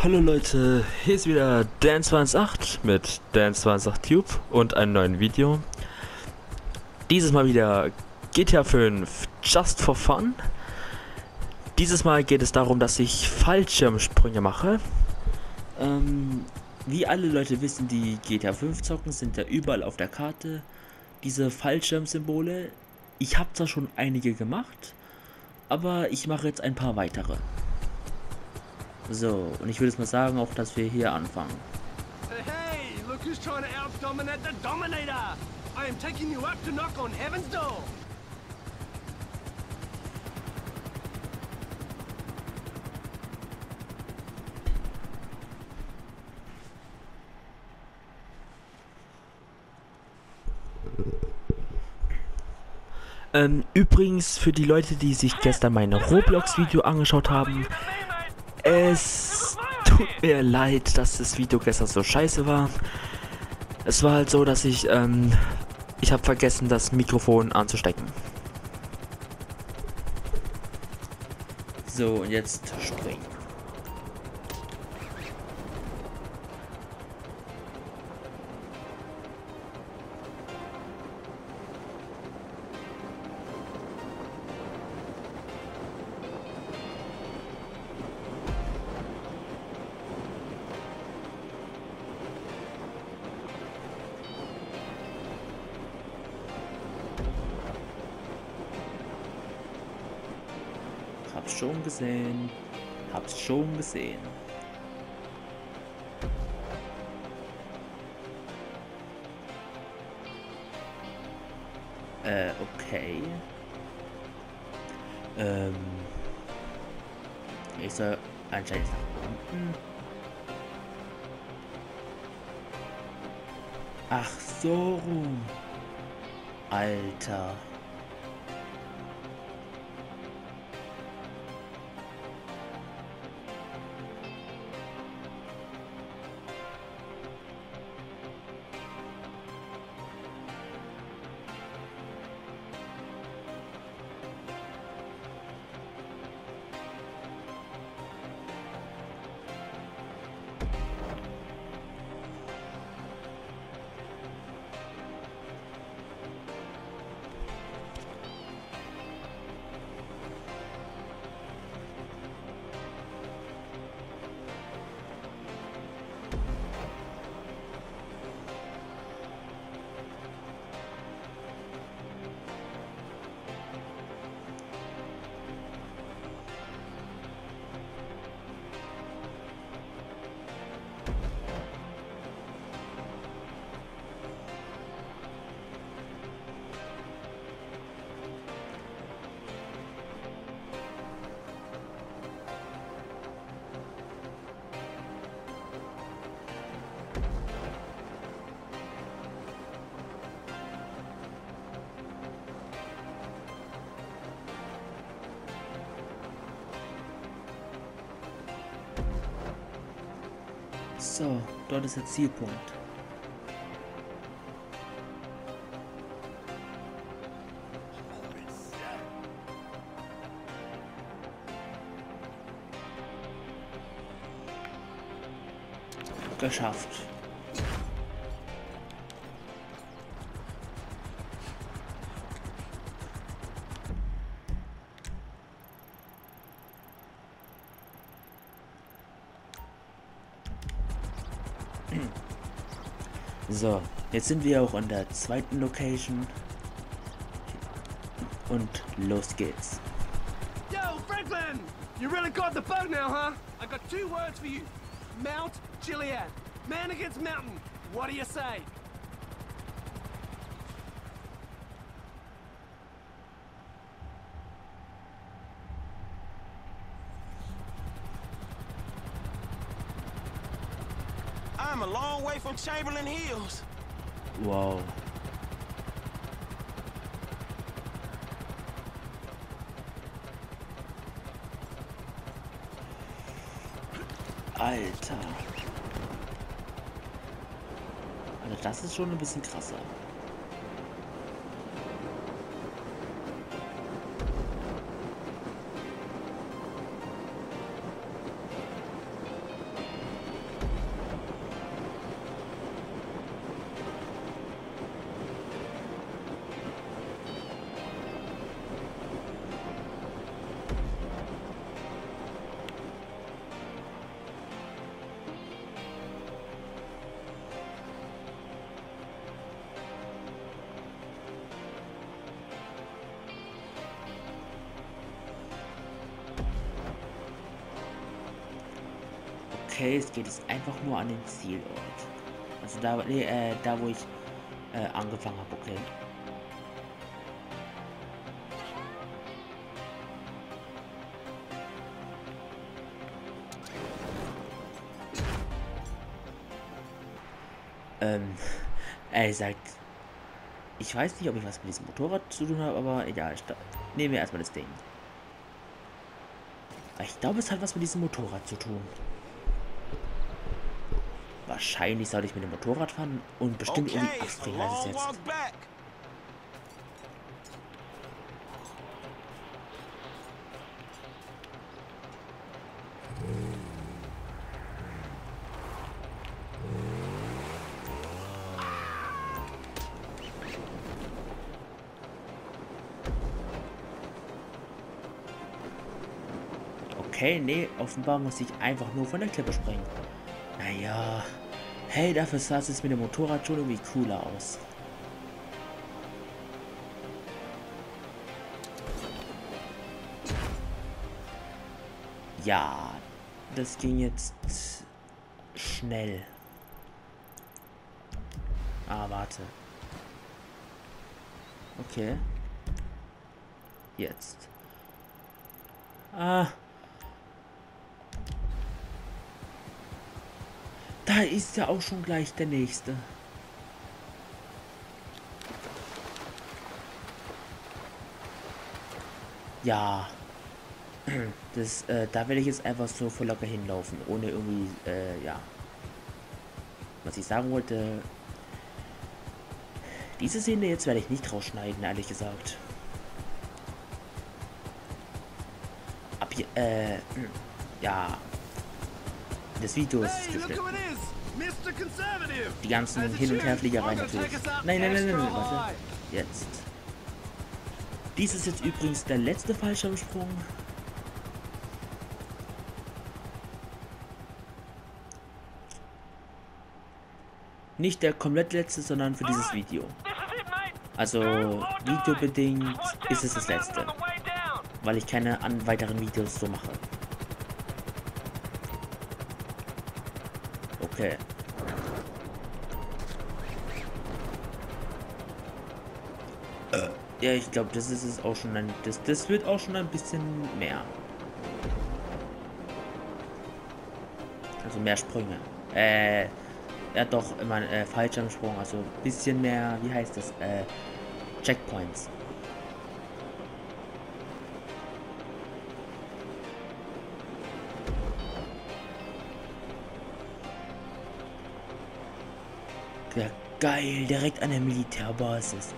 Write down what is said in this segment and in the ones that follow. Hallo Leute, hier ist wieder Dan28 mit Dan28Tube und einem neuen Video. Dieses Mal wieder GTA 5 Just for Fun. Dieses Mal geht es darum, dass ich Fallschirmsprünge mache. Wie alle Leute wissen, die GTA 5 zocken, sind ja überall auf der Karte diese Fallschirmsymbole. Ich habe zwar schon einige gemacht, aber ich mache jetzt ein paar weitere. So, und ich würde jetzt mal sagen, auch dass wir hier anfangen. Hey, look who's trying to outdominate the Dominator! I am taking you up to knock on Heaven's door! Übrigens, für die Leute, die sich gestern mein Roblox-Video angeschaut haben, es tut mir leid, dass das Video gestern so scheiße war. Es war halt so, dass ich habe vergessen, das Mikrofon anzustecken. So, und jetzt springen. Hab's schon gesehen. Okay. Ich soll anscheinend nach unten. Ach so rum. Alter. So, dort ist der Zielpunkt. Geschafft. So, jetzt sind wir auch an der zweiten Location und los geht's. Yo, Franklin, you really got the bug now, huh? I got two words for you: Mount Gilead, man against mountain. What do you say? I'm a long way from Chamberlain-Hills. Wow. Alter. Also das ist schon ein bisschen krasser. Hills geht es einfach nur an den Zielort. Also da, da wo ich angefangen habe, okay. Ehrlich gesagt, ich weiß nicht, ob ich was mit diesem Motorrad zu tun habe, aber egal, ich nehme mir erstmal das Ding. Ich glaube, es hat was mit diesem Motorrad zu tun. Wahrscheinlich sollte ich mit dem Motorrad fahren und bestimmt okay, irgendwie Abspringen heißt es jetzt. Okay, nee, offenbar muss ich einfach nur von der Klippe springen. Naja, hey, dafür sah es mit dem Motorrad schon irgendwie cooler aus. Ja, das ging jetzt schnell. Ah, warte. Okay. Jetzt. Ah. Da ist ja auch schon gleich der nächste. Ja. Das, da werde ich jetzt einfach so voll locker hinlaufen. Ohne irgendwie, ja. Was ich sagen wollte. Diese Szene jetzt werde ich nicht rausschneiden, ehrlich gesagt. Ab hier, ja. Das Video ist geschnitten. Die ganzen Hin- und Herfliegereien natürlich. Nein, warte. Jetzt. Dies ist jetzt übrigens der letzte Fallschirmsprung. Nicht der komplett letzte, sondern für dieses Video. Also, videobedingt ist es das letzte. Weil ich keine weiteren Videos so mache. Okay. Ja, ich glaube, das ist es auch schon ein... Das wird auch schon ein bisschen mehr. Also mehr Sprünge. Ja doch, immer Fallschirmsprung. Also ein bisschen mehr, wie heißt das? Checkpoints. Ja, geil, direkt an der Militärbasis.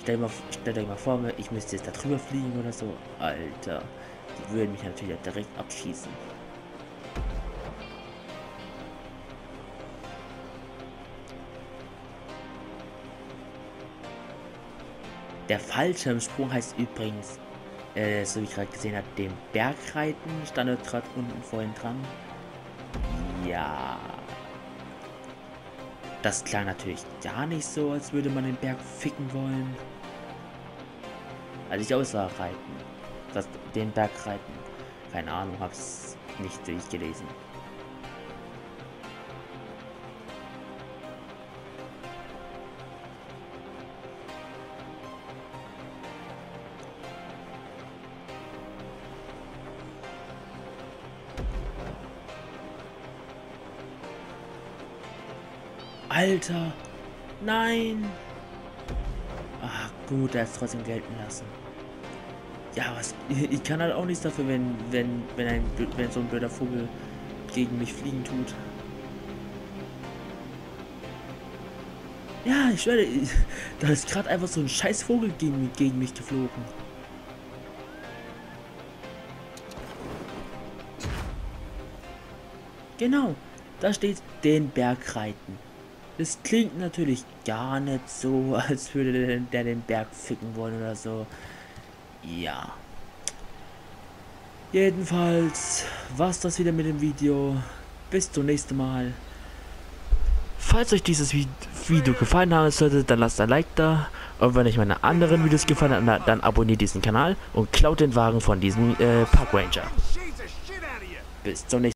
Stellt euch mal vor, ich müsste jetzt da drüber fliegen oder so. Alter, die würden mich natürlich direkt abschießen. Der Fallschirmsprung heißt übrigens, so wie ich gerade gesehen habe, den Bergreiten. Stand dort gerade unten vorhin dran. Ja. Das klang natürlich gar nicht so, als würde man den Berg ficken wollen. Als ich aus war, reiten. Den Berg reiten. Keine Ahnung, hab's nicht durchgelesen. Alter! Nein! Ach gut, er hat es trotzdem gelten lassen. Ja, was? Ich kann halt auch nichts dafür, wenn so ein blöder Vogel gegen mich fliegen tut. Ja, ich schwöre, da ist gerade einfach so ein scheiß Vogel gegen mich geflogen. Genau, da steht den Berg reiten. Das klingt natürlich gar nicht so, als würde der den Berg ficken wollen oder so. Ja. Jedenfalls war's das wieder mit dem Video. Bis zum nächsten Mal. Falls euch dieses Video gefallen haben sollte, dann lasst ein Like da. Und wenn euch meine anderen Videos gefallen haben, dann abonniert diesen Kanal und klaut den Wagen von diesem Park Ranger. Bis zum nächsten Mal.